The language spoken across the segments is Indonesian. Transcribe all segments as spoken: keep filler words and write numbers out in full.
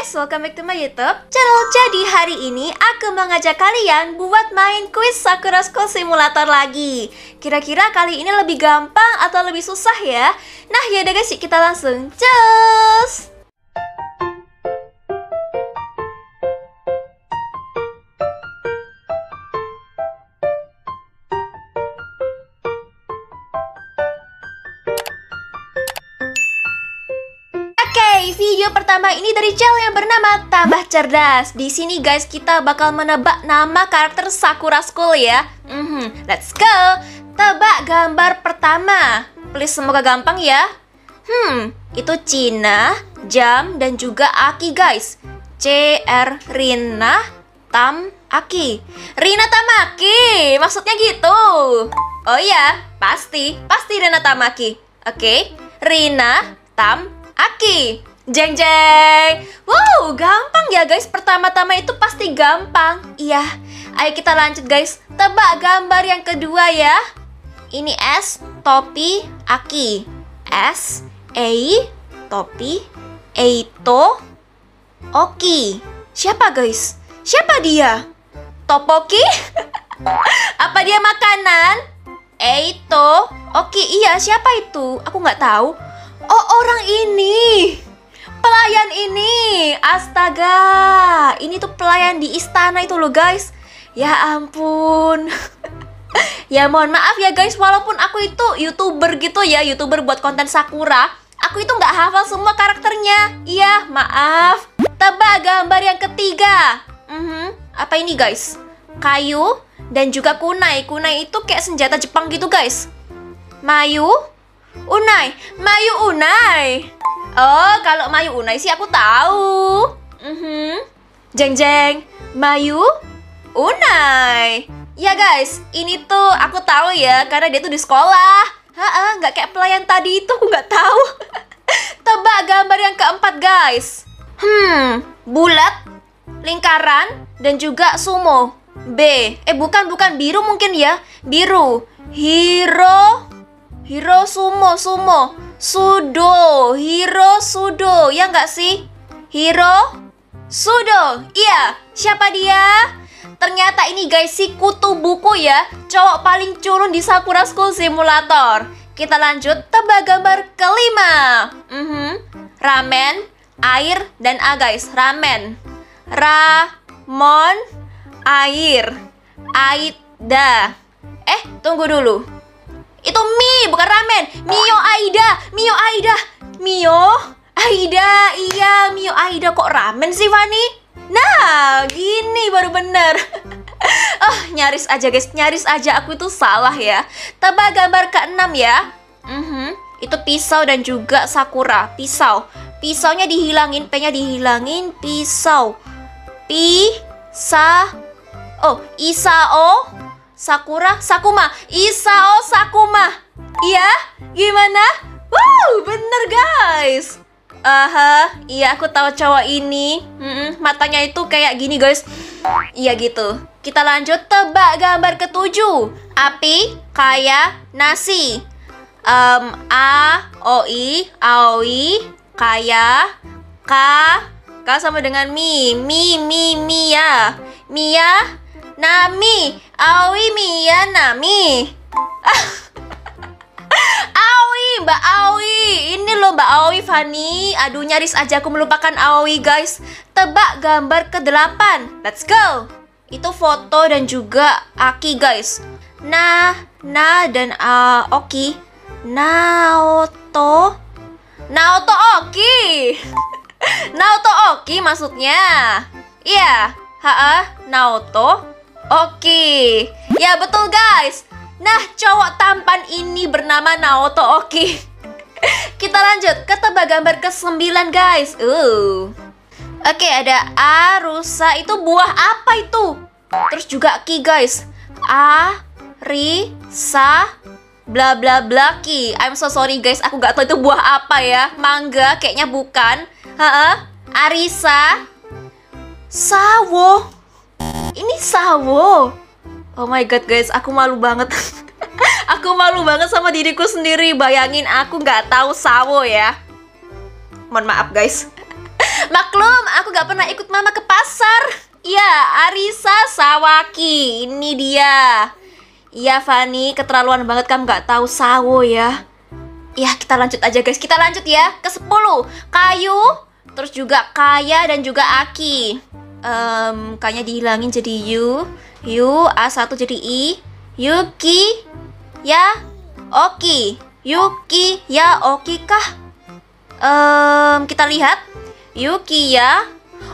guys, welcome back to my YouTube channel. Jadi hari ini aku mengajak kalian buat main quiz Sakura School Simulator lagi. Kira-kira kali ini lebih gampang atau lebih susah ya? Nah yaudah guys, kita langsung cus. Video pertama ini dari channel yang bernama Tambah Cerdas. Di sini guys kita bakal menebak nama karakter Sakura School ya. Mm-hmm. Let's go. Tebak gambar pertama. Please semoga gampang ya. Hmm, itu Cina, Jam dan juga Aki guys. C R Rina Tam Aki. Rina Tamaki. Maksudnya gitu. Oh iya, pasti, pasti Rina Tamaki. Oke, okay. Rina Tam Aki. Jeng jeng. Wow, gampang ya guys. Pertama-tama itu pasti gampang. Iya. Ayo kita lanjut guys. Tebak gambar yang kedua ya. Ini S, topi, Aki. S, Ei, topi, Eito, Oki. Siapa guys? Siapa dia? Topoki? Apa dia makanan? Eito, Oki. Iya, siapa itu? Aku nggak tahu. Oh, orang ini. Pelayan ini, astaga, ini tuh pelayan di istana itu loh guys. Ya ampun. Ya mohon maaf ya guys, walaupun aku itu youtuber gitu ya, youtuber buat konten Sakura, aku itu nggak hafal semua karakternya. Iya maaf. Tebak gambar yang ketiga. uh-huh. Apa ini guys? Kayu dan juga kunai. Kunai itu kayak senjata Jepang gitu guys. Mayu Unai. Mayu Unai. Oh, kalau Mayu Unai sih aku tahu. Mm-hmm. Jeng jeng, Mayu Unai. Ya guys, ini tuh aku tahu ya, karena dia tuh di sekolah. Ha-ha, nggak kayak pelayan tadi itu, aku nggak tahu. Tebak gambar yang keempat guys. Hmm, bulat, lingkaran, dan juga sumo. B, eh bukan bukan biru mungkin ya, biru. Hiro, Hiro sumo sumo. Sudo, Hiro Sudo, ya nggak sih? Hiro Sudo, iya. Siapa dia? Ternyata ini guys si kutu buku ya, cowok paling culun di Sakura School Simulator. Kita lanjut tebak gambar kelima. Mm-hmm. Ramen, air dan A guys. Ramen, Ramon, air, Aida. Eh tunggu dulu. Itu mie, bukan ramen. Mio Aida, Mio Aida, Mio Aida. Iya, Mio Aida. Kok ramen sih, Fani? Nah, gini baru bener. Oh, nyaris aja guys, nyaris aja aku itu salah ya. Tebak gambar keenam ya. uh-huh. Itu pisau dan juga Sakura. Pisau, pisaunya dihilangin, P-nya dihilangin. Pisau, Pisa. Oh, Isao Sakura Sakuma. Isao Sakuma. Iya, gimana? Wow, bener guys. Aha, iya aku tahu cowok ini. Mm-mm, matanya itu kayak gini guys. Iya gitu. Kita lanjut tebak gambar ketujuh. Api, kaya, nasi. um, A, Oi, Aoi, kaya, K, K sama dengan Mi, Mi, Mi, Mia, Mia, Nami, Aoi, Mia, Nami. Aoi, Mbak Aoi. Ini loh Mbak Aoi, Fani. Aduh, nyaris aja aku melupakan Aoi, guys. Tebak gambar ke-delapan. Let's go. Itu foto dan juga Aki, guys. Nah, Nah dan uh, Oki. Naoto. Naoto Aoki. Naoto Aoki maksudnya. Iya, yeah. Ha-ha, Naoto Oki. Ya betul guys. Nah, cowok tampan ini bernama Naoto Aoki. Kita lanjut ke tebak gambar ke-sembilan guys. uh. Oke, okay, ada Arisa. Itu buah apa itu? Terus juga Ki guys. Arisa bla bla bla Ki. I'm so sorry guys, aku gak tahu itu buah apa ya. Mangga kayaknya bukan. Ha-ha. Arisa Sawo. Ini sawo. Oh my god guys, aku malu banget. Aku malu banget sama diriku sendiri. Bayangin aku nggak tahu sawo ya. Mohon maaf guys. Maklum, aku aku gak pernah ikut mama ke pasar. Iya, Arisa Sawaki. Ini dia. Iya, Fanny, keterlaluan banget kamu gak tahu sawo ya. Ya, kita lanjut aja guys. Kita lanjut ya. Ke sepuluh. Kayu, terus juga Kaya dan juga Aki. Um, kayaknya dihilangin jadi Yu. Yu, A satu jadi I. Yuki, ya, Oki. Yuki, ya, Oki kah? Um, kita lihat. Yukiya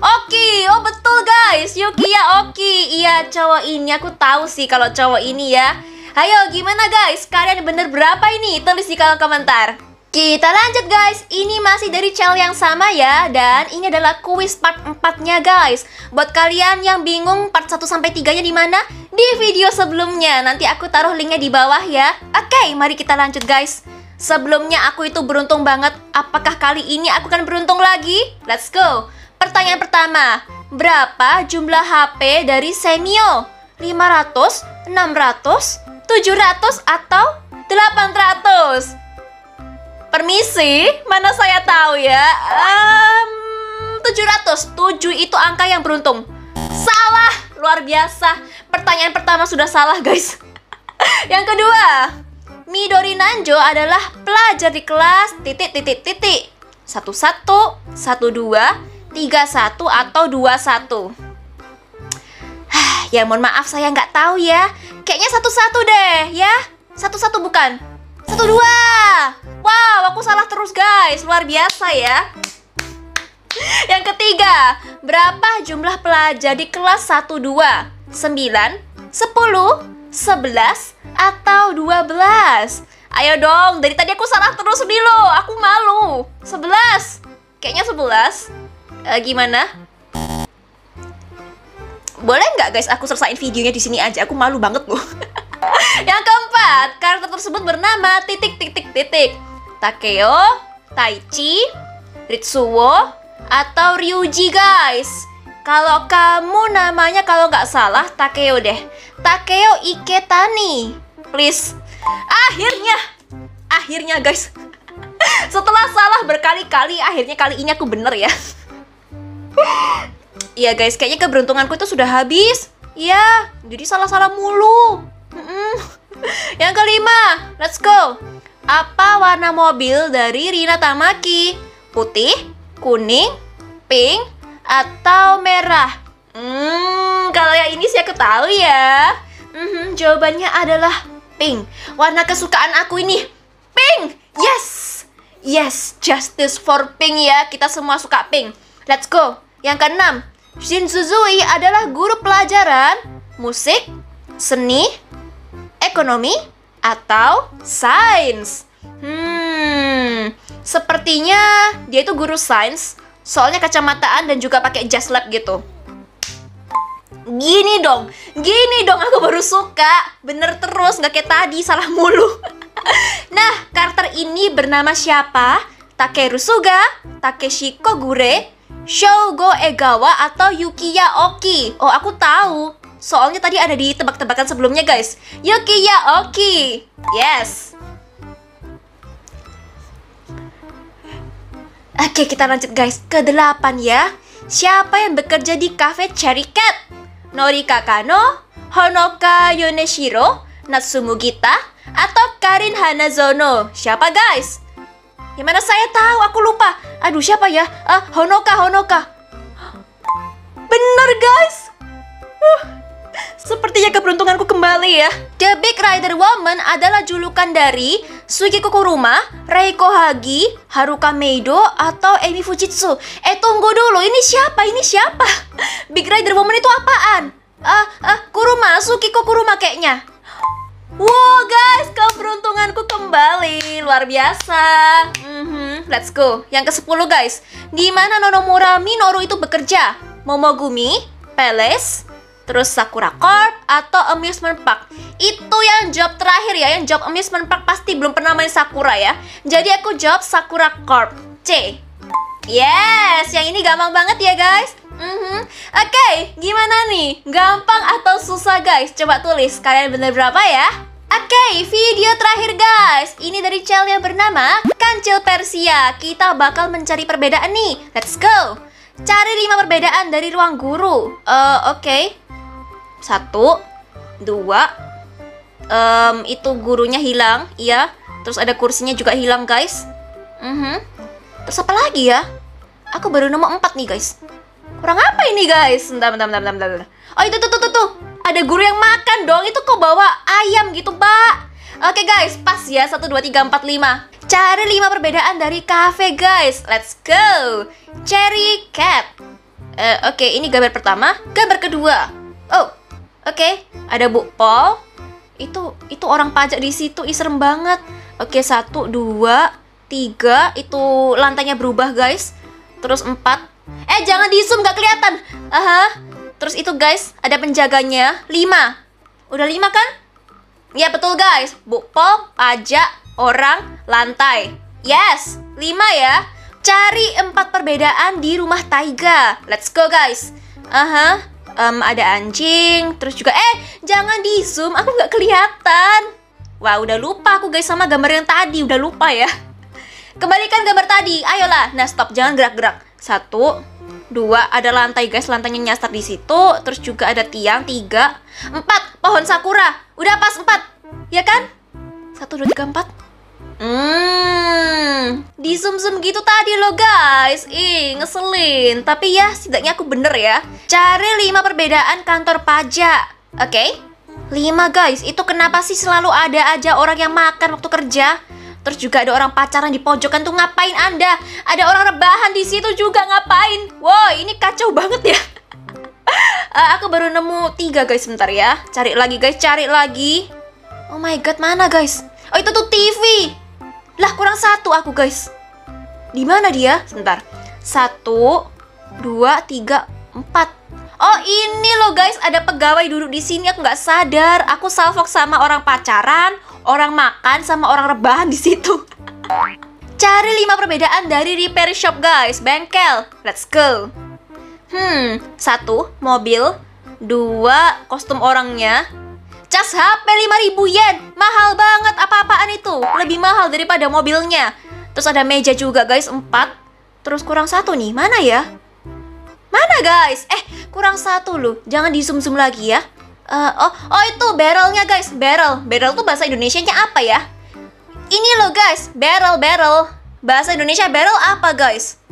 Oki. Oh betul guys, Yukiya Oki. Iya, cowok ini aku tahu sih kalau cowok ini ya. Ayo gimana guys, kalian bener berapa ini? Tulis di kolom komentar. Kita lanjut guys, ini masih dari channel yang sama ya. Dan ini adalah kuis part empat-nya guys. Buat kalian yang bingung part satu sampai tiga-nya di mana, di video sebelumnya. Nanti aku taruh linknya di bawah ya. Oke, mari kita lanjut guys. Sebelumnya aku itu beruntung banget. Apakah kali ini aku akan beruntung lagi? Let's go. Pertanyaan pertama, berapa jumlah H P dari Senio? lima ratus, enam ratus, tujuh ratus, atau delapan ratus? Permisi, mana saya tahu ya. um, tujuh ratus, tujuh itu angka yang beruntung. Salah, luar biasa. Pertanyaan pertama sudah salah guys. Yang kedua, Midori Nanjo adalah pelajar di kelas titik titik titik satu satu, satu dua, tiga satu, atau dua satu. Ya mohon maaf saya nggak tahu ya. Kayaknya satu satu deh ya. Satu satu bukan satu dua. Wow, aku salah terus guys. Luar biasa ya. Yang ketiga, berapa jumlah pelajar di kelas satu dua? sembilan, sepuluh, sebelas, atau dua belas? Ayo dong, dari tadi aku salah terus nih loh. Aku malu. Sebelas. Kayaknya sebelas. e, Gimana? Boleh nggak guys aku selesain videonya di sini aja? Aku malu banget loh. Yang keempat, karakter tersebut bernama titik titik titik Takeo, Taichi, Ritsuo, atau Ryuji guys. Kalau kamu namanya kalau nggak salah Takeo deh. Takeo Iketani. Please. Akhirnya. Akhirnya guys. Setelah salah berkali-kali, akhirnya kali ini aku bener ya. Iya guys, kayaknya keberuntunganku itu sudah habis. Iya, jadi salah-salah mulu. Mm-mm. Yang kelima, let's go. Apa warna mobil dari Rina Tamaki? Putih, kuning, pink, atau merah? Hmm, kalau yang ini sih aku tahu ya. Mm-hmm, jawabannya adalah pink. Warna kesukaan aku ini pink. Yes, yes, justice for pink ya. Kita semua suka pink. Let's go. Yang keenam, Shin Suzui adalah guru pelajaran musik, seni, ekonomi, atau sains. Hmm, sepertinya dia itu guru sains. Soalnya kacamataan dan juga pakai jas lab gitu. Gini dong, gini dong aku baru suka. Bener terus, gak kayak tadi, salah mulu. Nah, karakter ini bernama siapa? Takeru Suga, Takeshi Kogure, Shougo Egawa, atau Yukiya Oki? Oh, aku tahu. Soalnya tadi ada di tebak-tebakan sebelumnya guys. Yukiya Oki. Yes. Oke, kita lanjut guys, ke delapan ya. Siapa yang bekerja di cafe Cherry Cat? Norika Kano, Honoka Yoneshiro, Natsumu Gita, atau Karin Hanazono? Siapa guys? Yang mana saya tahu, aku lupa. Aduh, siapa ya? Uh, Honoka, Honoka. Bener guys. uh, Sepertinya keberuntunganku kembali ya. The Big Rider Woman adalah julukan dari Sugiko Kuruma, Reiko Hagi, Haruka Meido, atau Emi Fujitsu. Eh tunggu dulu, ini siapa? Ini siapa? Big Rider Woman itu apaan? Ah, uh, uh, Kuruma, Sugiko Kuruma kayaknya. Wow guys, keberuntunganku kembali. Luar biasa. Mm-hmm, let's go. Yang ke sepuluh guys, di mana Nonomura Minoru itu bekerja? Momogumi, Palace, terus Sakura Corp, atau Amusement Park? Itu yang job terakhir ya. Yang job Amusement Park pasti belum pernah main Sakura ya. Jadi aku jawab Sakura Corp, C. Yes, yang ini gampang banget ya guys. mm-hmm. Oke, okay, gimana nih? Gampang atau susah guys? Coba tulis, kalian bener berapa ya? Oke, okay, video terakhir guys. Ini dari channel yang bernama Kancil Persia. Kita bakal mencari perbedaan nih. Let's go. Cari lima perbedaan dari ruang guru. Uh, Oke. Okay. Satu. Dua. Um, itu gurunya hilang. Iya. Terus ada kursinya juga hilang, guys. Uh-huh. Terus apa lagi ya? Aku baru nemu empat nih, guys. Kurang apa ini, guys? Bentar, bentar, bentar, bentar, bentar. Oh, itu tuh, tuh, tuh, tuh. Ada guru yang makan dong. Itu kok bawa ayam gitu, Mbak. Oke, okay, guys. Pas ya. satu, dua, tiga, empat, lima. Cari lima perbedaan dari cafe, guys. Let's go. Cherry Cat. Uh, oke, okay, ini gambar pertama. Gambar kedua. Oh, oke. Okay. Ada Bu Paul. Itu itu orang pajak di situ. Ih, serem banget. Oke, okay, satu, dua, tiga. Itu lantainya berubah, guys. Terus empat. Eh, jangan di zoom, gak kelihatan. Aha. Terus itu, guys. Ada penjaganya. Lima. Udah lima, kan? Ya, betul, guys. Bu Paul, pajak, orang, lantai. Yes, lima ya. Cari empat perbedaan di rumah Taiga. Let's go, guys. Aha, um, ada anjing. Terus juga, eh, jangan di zoom, aku nggak kelihatan. Wah, udah lupa aku, guys, sama gambar yang tadi. Udah lupa ya. Kembalikan gambar tadi, ayolah. Nah, stop, jangan gerak-gerak. Satu, dua, ada lantai, guys. Lantainya nyasar di situ. Terus juga ada tiang. Tiga, empat, pohon sakura. Udah pas, empat. Ya kan? Satu, dua, tiga, empat. Hmm, di zoom-zoom gitu tadi loh, guys. Ih, ngeselin. Tapi ya, setidaknya aku bener ya. Cari lima perbedaan kantor pajak. Oke, okay. lima, guys. Itu kenapa sih selalu ada aja orang yang makan waktu kerja? Terus juga ada orang pacaran di pojokan tuh, ngapain Anda? Ada orang rebahan di situ juga, ngapain? Wow, ini kacau banget ya. uh, Aku baru nemu tiga, guys. Sebentar ya. Cari lagi, guys, cari lagi. Oh my god, mana, guys? Oh, itu tuh T V. Lah, kurang satu aku, guys. Di mana dia? Sebentar. Satu, dua, tiga, empat. Oh, ini loh, guys. Ada pegawai duduk di sini. Aku nggak sadar. Aku salvok sama orang pacaran, orang makan, sama orang rebahan di situ. Cari lima perbedaan dari repair shop, guys. Bengkel. Let's go. Hmm, satu, mobil. Dua, kostum orangnya. Cas H P lima ribu yen. Mahal banget, apa-apaan itu. Lebih mahal daripada mobilnya. Terus ada meja juga, guys, empat. Terus kurang satu nih, mana ya? Mana, guys? Eh, kurang satu loh. Jangan di zoom-zoom lagi ya. uh, oh, oh, itu barrelnya, guys. Barrel, barrel tuh bahasa Indonesianya apa ya? Ini loh, guys, barrel, barrel. Bahasa Indonesia barrel apa, guys?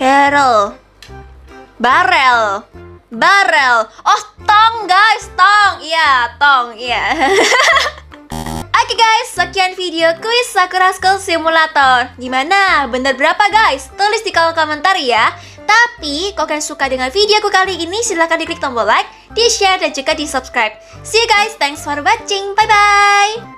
Barrel. Barrel. Barel. Oh, tong, guys, tong. Iya, tong, iya. Oke, guys, sekian video kuis Sakura School Simulator. Gimana? Bener berapa, guys? Tulis di kolom komentar ya. Tapi, kalau kalian suka dengan videoku kali ini, silahkan diklik tombol like, di-share, dan juga di-subscribe. See you, guys. Thanks for watching. Bye-bye.